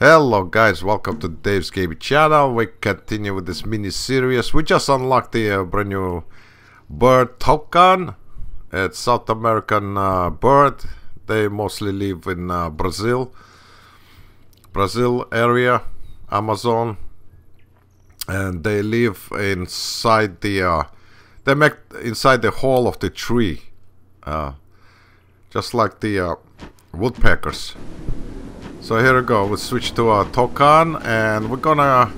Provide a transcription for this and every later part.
Hello guys, welcome to Dave's Gaming channel. We continue with this mini series. We just unlocked the brand new bird Toucan. It's South American bird. They mostly live in Brazil area, Amazon, and they live inside the they make inside the hole of the tree, just like the woodpeckers. So here we go, we'll switch to a Toucan and we're gonna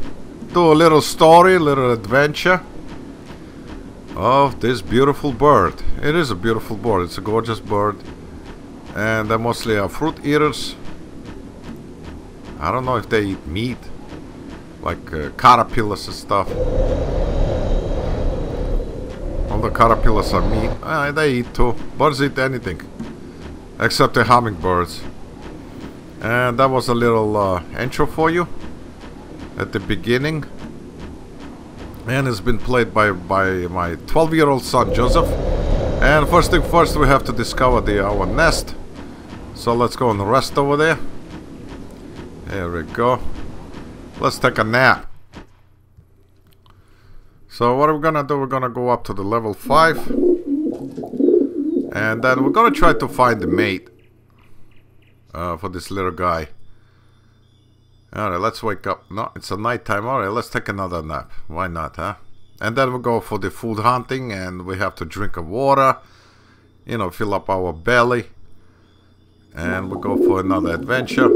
do a little story, a little adventure of this beautiful bird. It is a beautiful bird, it's a gorgeous bird. And they're mostly fruit eaters. I don't know if they eat meat, like caterpillars and stuff. All the caterpillars are meat, they eat too. Birds eat anything, except the hummingbirds. And that was a little intro for you at the beginning, and it's been played by my 12-year-old son Joseph. And first thing first, we have to discover our nest, so let's go and rest over there. Here we go, let's take a nap. So what are we gonna do? We're gonna go up to the level 5 and then we're gonna try to find the mate for this little guy. Alright, let's wake up. No, it's a nighttime. Alright, let's take another nap. Why not, huh? And then we'll go for the food hunting, and we have to drink of water, you know, fill up our belly, and we'll go for another adventure.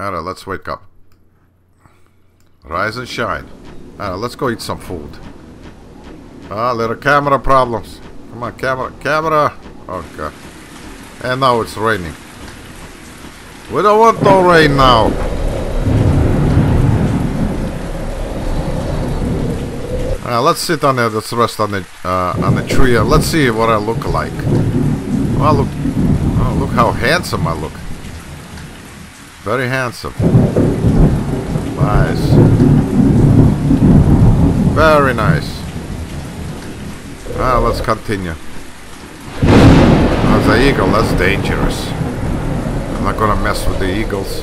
Alright, let's wake up. Rise and shine. Alright, let's go eat some food. Ah, little camera problems. Come on, camera. Okay. And now it's raining. We don't want no rain now. Let's sit on there. Let's rest on the tree. Let's see what I look like. Well, look. Oh, look how handsome I look. Very handsome. Nice. Very nice. Let's continue. That's the eagle, that's dangerous. I'm not gonna mess with the eagles.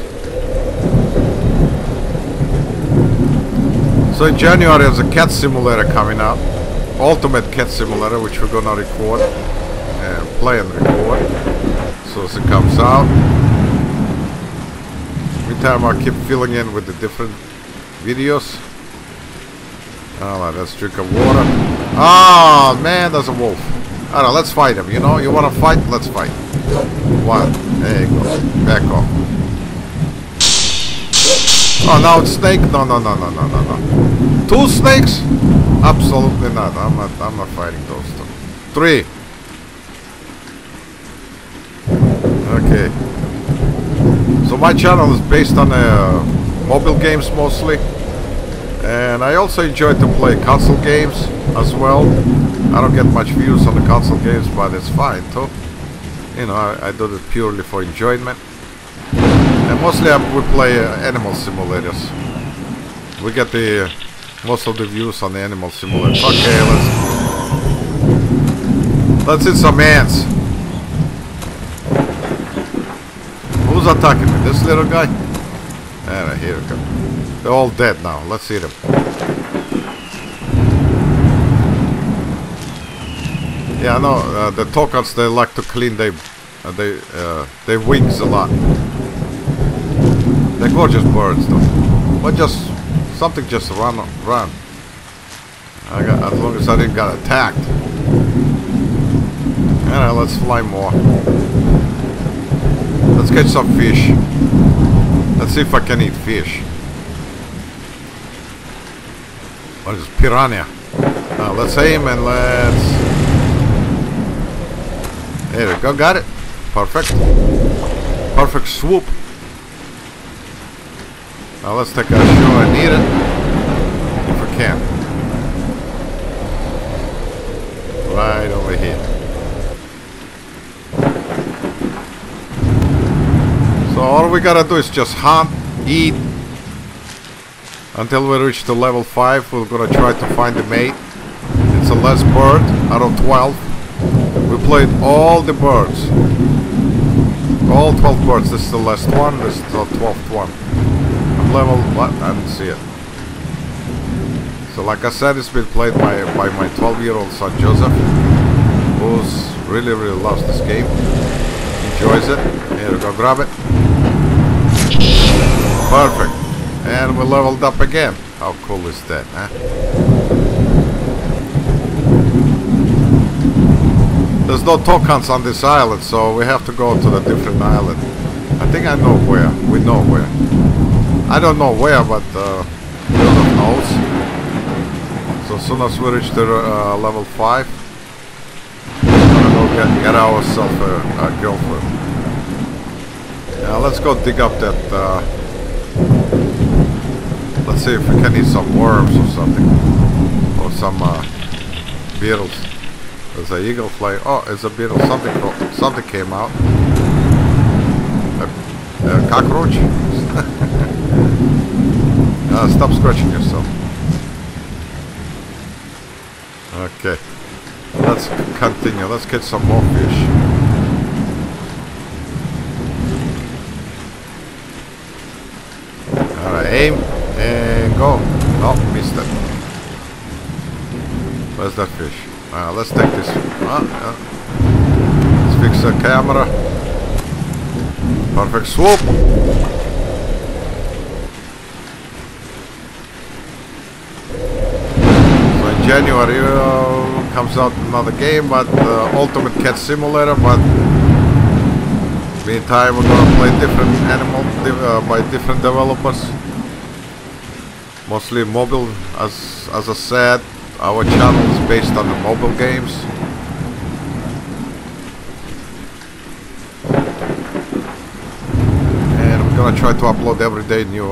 So in January there's a cat simulator coming out. Ultimate Cat Simulator, which we're gonna record. And play and record. So as it comes out. Meantime I keep filling in with the different videos. Alright, let's drink a water. Oh man, there's a wolf. Alright, let's fight him, you know? You wanna fight? Let's fight. One. There you go. Back off. Oh, now it's snake? No. Two snakes? Absolutely not. I'm not fighting those two. Three. Okay. So my channel is based on mobile games mostly. And I also enjoy to play console games as well. I don't get much views on the console games, but it's fine too. You know, I do this purely for enjoyment. And mostly we play animal simulators. We get the most of the views on the animal simulators. Okay, let's hit some ants. Who's attacking me? This little guy? Alright, here we go. They're all dead now. Let's eat them. Yeah, I know the toucans, they like to clean their wings a lot. They're gorgeous birds, though. But just something just run. As long as I didn't get attacked. Alright, let's fly more. Let's catch some fish. Let's see if I can eat fish. What is piranha? Let's aim and let's... There we go, got it. Perfect. Perfect swoop. Now let's take a show and eat it. If we can. Right over here. So all we gotta do is just hunt, eat, until we reach the level 5, we're gonna try to find the mate. It's the last bird out of 12. We played all the birds. All 12 birds. This is the last one. This is the 12th one. I'm level. I didn't see it. So like I said, it's been played by my 12-year-old son Joseph, who's really loves this game. Enjoys it. Here we go. Grab it. Perfect. And we leveled up again. How cool is that, huh? There's no toucans on this island, so we have to go to a different island. I think I know where. We know where. I don't know where, but Joseph knows. So as soon as we reach the level 5, we'll get ourselves a girlfriend. Now let's go dig up that... let's see if we can eat some worms or something. Or some beetles. There's an eagle fly. Oh, it's a beetle. Something came out. A cockroach? Stop scratching yourself. Okay. Let's continue. Let's get some more fish. Alright, aim and go. Oh, missed it. Where's that fish? Let's take this. Let's fix the camera. Perfect swoop. So in January comes out another game, but Ultimate Cat Simulator. But meantime, we're gonna play different animals by different developers, mostly mobile. As I said, our channel is based on the mobile games. And we're gonna try to upload every day new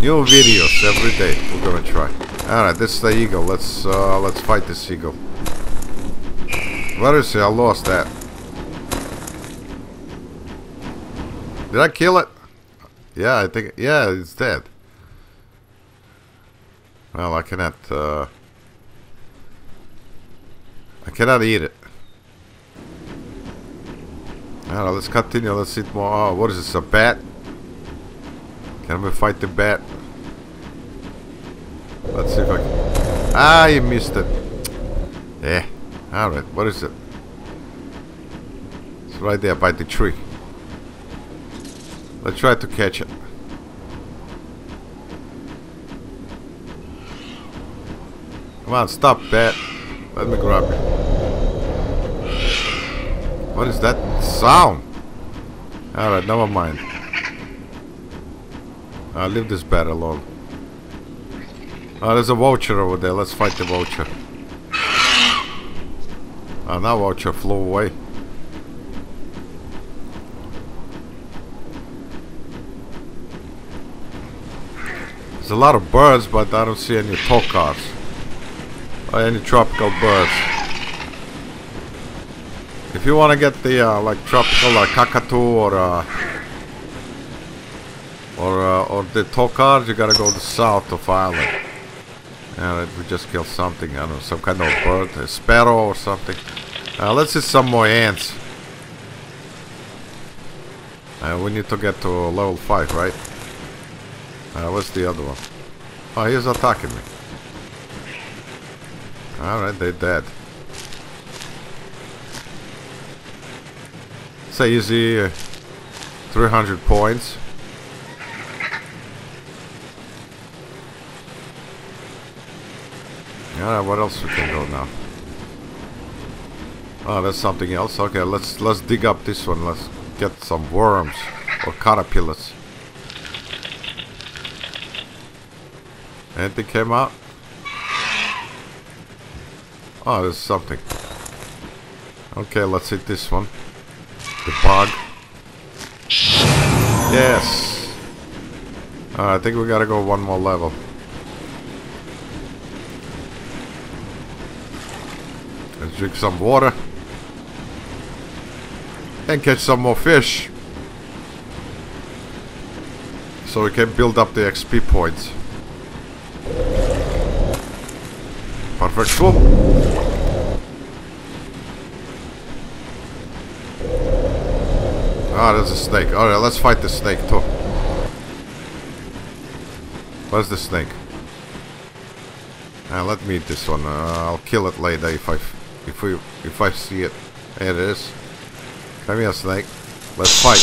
videos every day. We're gonna try. Alright, this is the eagle. Let's fight this eagle. Where is he? I lost that. Did I kill it? Yeah, I think, yeah, it's dead. Well, I cannot eat it. Alright, let's continue. Let's eat more. Oh, what is this? A bat? Can we fight the bat? Let's see if I can. Ah, you missed it. Yeah. Alright, what is it? It's right there by the tree. Let's try to catch it. Come on, stop, bat. Let me grab it. What is that sound? Alright, never mind. I'll leave this bat alone. Oh, there's a vulture over there. Let's fight the vulture. Oh, now vulture flew away. There's a lot of birds, but I don't see any toucans or any tropical birds. If you want to get the like tropical cockatoo or the toucans, you gotta go to the south of Ireland. Alright, we just killed something. I don't know, some kind of bird, a sparrow or something. Let's eat some more ants. We need to get to level 5, right? What's the other one? Oh, he's attacking me. Alright, they're dead. It's an easy 300 points. Alright, what else we can go now? Oh, that's something else. Okay, let's dig up this one. Let's get some worms or caterpillars. Anything came out? Oh, there's something. Okay, let's hit this one. The bug. Yes! I think we gotta go one more level. Let's drink some water. And catch some more fish. So we can build up the XP points. Perfect. Whoop. Ah, oh, there's a snake. Alright, let's fight the snake too. Where's the snake? Let me eat this one. I'll kill it later if I see it. There it is. Come here, snake. Let's fight.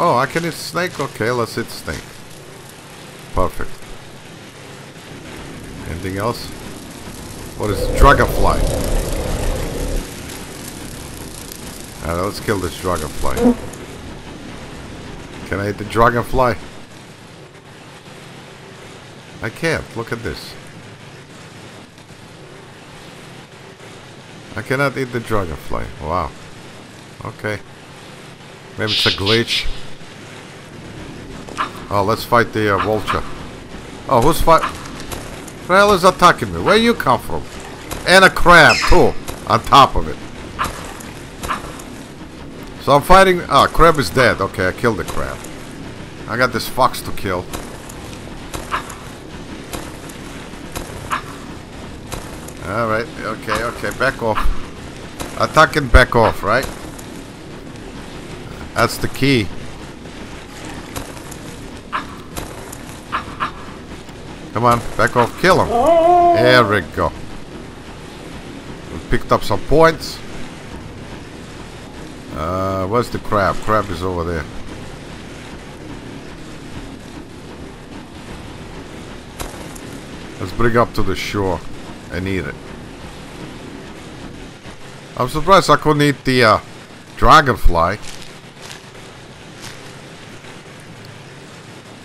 Oh, I can eat snake? Okay, let's eat snake. Perfect. Anything else? What is dragonfly? Alright, let's kill this dragonfly. Can I eat the dragonfly? I can't. Look at this. I cannot eat the dragonfly. Wow. Okay. Maybe it's a glitch. Oh, let's fight the vulture. Oh, who's fighting? Rail is attacking me. Where you come from? And a crab, too. On top of it. So I'm fighting... Ah, crab is dead. Okay, I killed the crab. I got this fox to kill. Alright, okay, okay, back off. Attack and back off, right? That's the key. Come on, back off, kill him. There we go. We picked up some points. Where's the crab? Crab is over there. Let's bring up to the shore and eat it. I'm surprised I couldn't eat the dragonfly.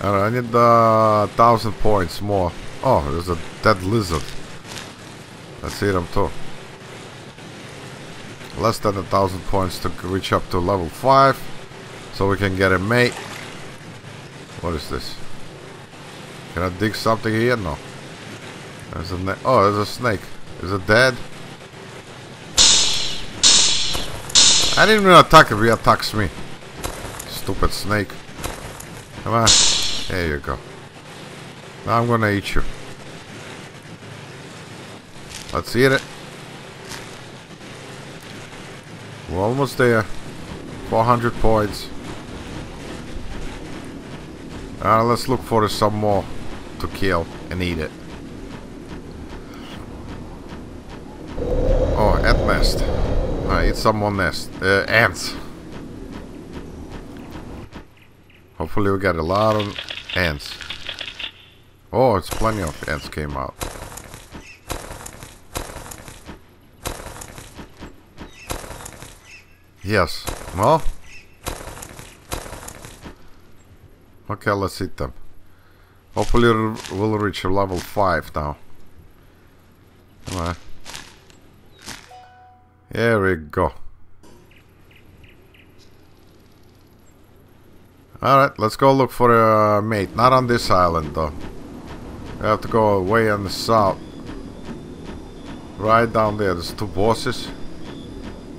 Alright, I need 1,000 points more. Oh, there's a dead lizard. Let's eat him too. Less than 1,000 points to reach up to level 5, so we can get a mate. What is this? Can I dig something here? No. There's a oh, there's a snake. Is it dead? I didn't even attack it. He attacks me. Stupid snake. Come on. There you go. Now I'm gonna eat you. Let's eat it. We're almost there. 400 points. Let's look for some more to kill and eat it. Oh, ant nest. Alright, eat some more nest. Ants. Hopefully we got a lot of ants. Oh, it's plenty of ants came out. Yes. Well. Okay, let's eat them. Hopefully we'll reach level 5 now. Come on. Here we go. Alright, let's go look for a mate. Not on this island though. We have to go way on the south. Right down there. There's two bosses.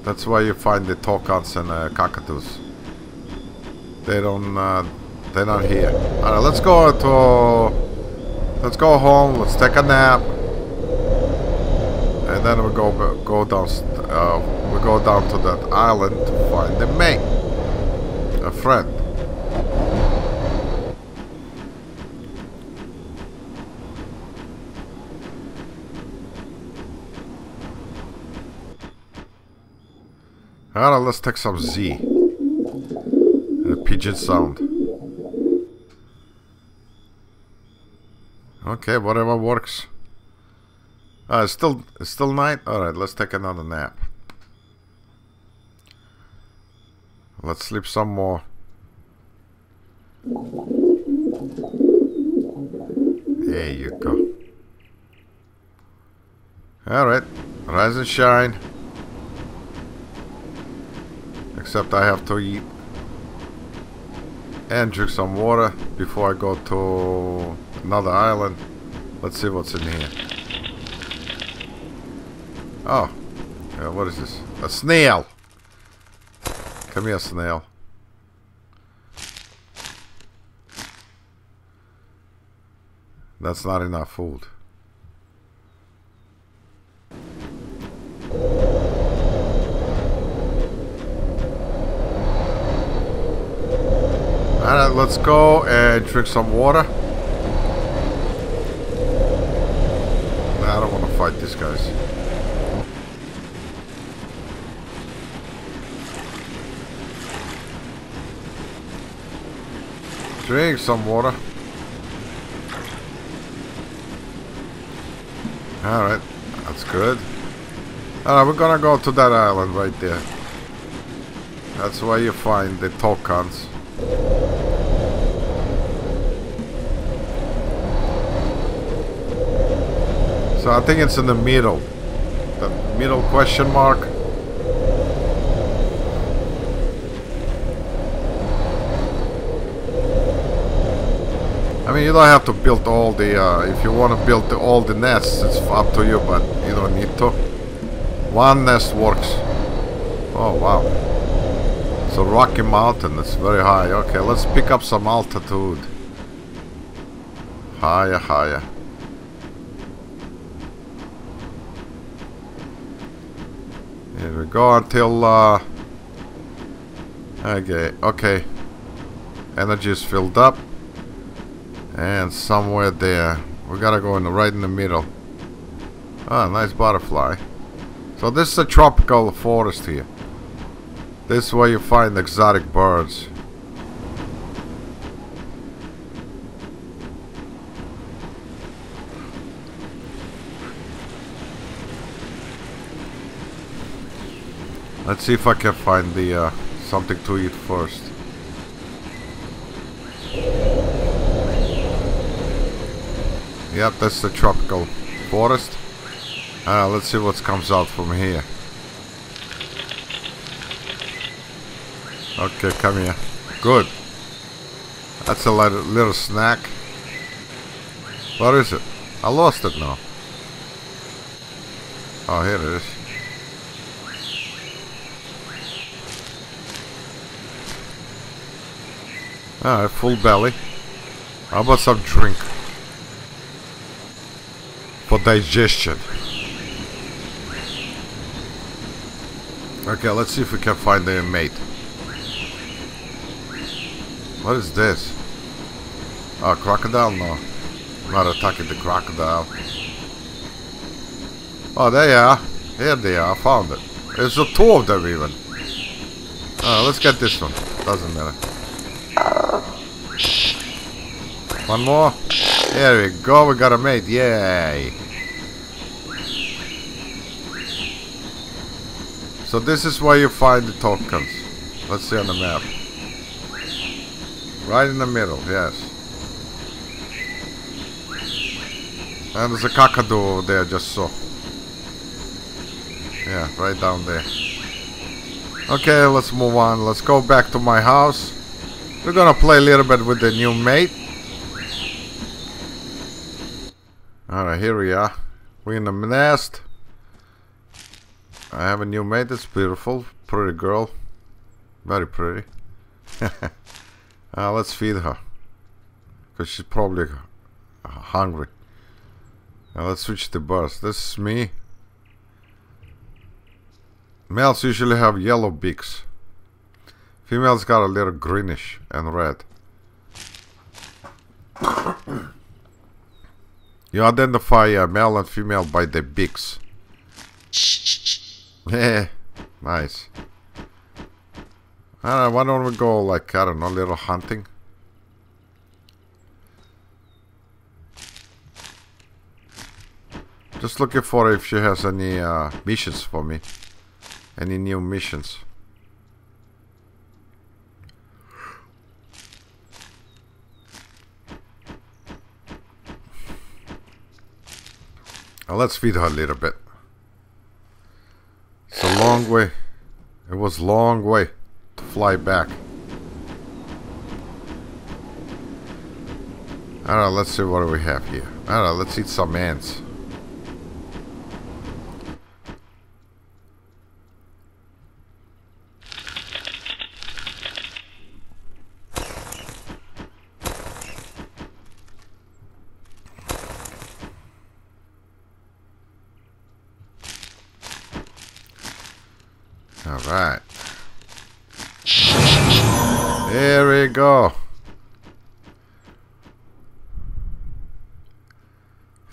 That's why you find the toucans and cockatoos. They don't, they're not here. Alright, let's go to... Let's go home, let's take a nap. And then we go down to that island to find the mate. A friend. Alright, let's take some Z. And a pigeon sound. Okay, whatever works. It's still night? Alright, let's take another nap. Let's sleep some more. There you go. Alright, rise and shine. Except I have to eat and drink some water before I go to another island. Let's see what's in here. Oh, what is this? A snail! Come here, snail. That's not enough food. let's go and drink some water. Nah, I don't want to fight these guys. Drink some water. Alright, that's good. Alright, we're gonna go to that island right there. That's where you find the toucans. So I think it's in the middle. The middle question mark. I mean, you don't have to build all the, if you want to build all the nests, it's up to you, but you don't need to. One nest works. Oh, wow. It's a rocky mountain, it's very high. Okay, let's pick up some altitude. Higher, higher. Here we go until... Okay. Energy is filled up. And somewhere there. We gotta go in the, right in the middle. Ah, nice butterfly. So this is a tropical forest here. This is where you find exotic birds. Let's see if I can find the something to eat first. Yep, that's the tropical forest. Let's see what comes out from here. Okay, come here. Good. That's a little snack. Where is it? I lost it now. Oh, here it is. Alright, full belly. How about some drink? For digestion. Okay, let's see if we can find their mate. What is this? Oh, crocodile? No. I'm not attacking the crocodile. Oh, they are. Here they are. I found it. There's the two of them even. Let's get this one. Doesn't matter. One more. There we go. We got a mate. Yay. So this is where you find the toucans. Let's see on the map. Right in the middle, yes. And there's a cockatoo over there, just so. Yeah, right down there. Okay, let's move on. Let's go back to my house. We're gonna play a little bit with the new mate. Alright, here we are. We're in the nest. I have a new mate. It's beautiful. Pretty girl. Very pretty. Let's feed her, because she's probably hungry. Now let's switch the birds. This is me. Males usually have yellow beaks. Females got a little greenish and red. You identify a male and female by the beaks. Yeah, nice. Alright, why don't we go, like, I don't know, a little hunting? Just looking for if she has any missions for me. Any new missions. Now let's feed her a little bit. It's a long way. It was a long way. Fly back. Alright, let's see what do we have here. Alright, let's eat some ants. Alright. There we go.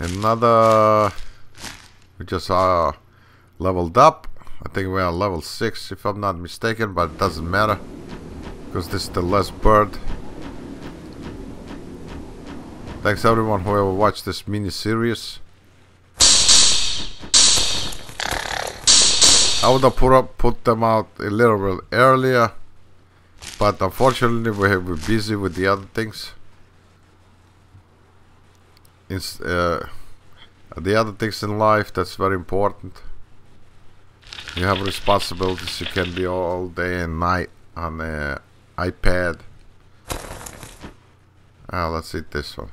Another... We just leveled up. I think we're on level 6 if I'm not mistaken, but it doesn't matter because this is the last bird. Thanks everyone who ever watched this mini-series. I would have put them out a little bit earlier, but unfortunately we're busy with the other things. The other things in life, that's very important. You have responsibilities, you can be all day and night on the iPad. Let's eat this one.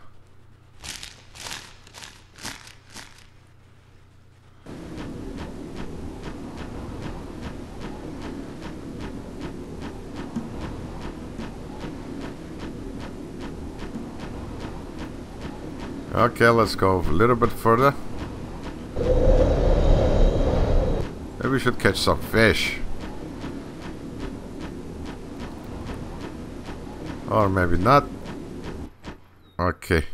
Okay, let's go a little bit further. Maybe we should catch some fish. Or maybe not. Okay.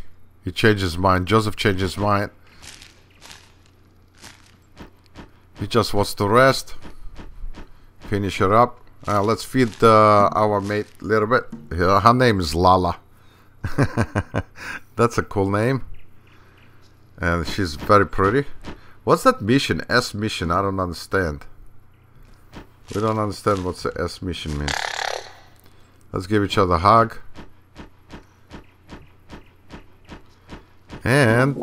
He changed his mind. Joseph changed his mind. He just wants to rest. Finish her up. Let's feed our mate a little bit. Her name is Lala. That's a cool name. And she's very pretty. What's that mission? S mission? I don't understand. We don't understand what the S mission means. Let's give each other a hug. And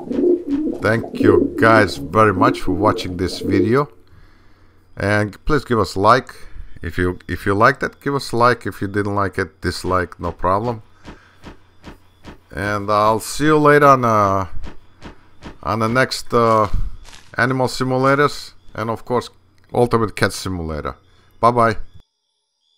thank you guys very much for watching this video. And please give us a like. If you liked it, give us a like. If you didn't like it, dislike, no problem. And I'll see you later on the next Animal Simulators, and of course Ultimate Cat Simulator. Bye bye.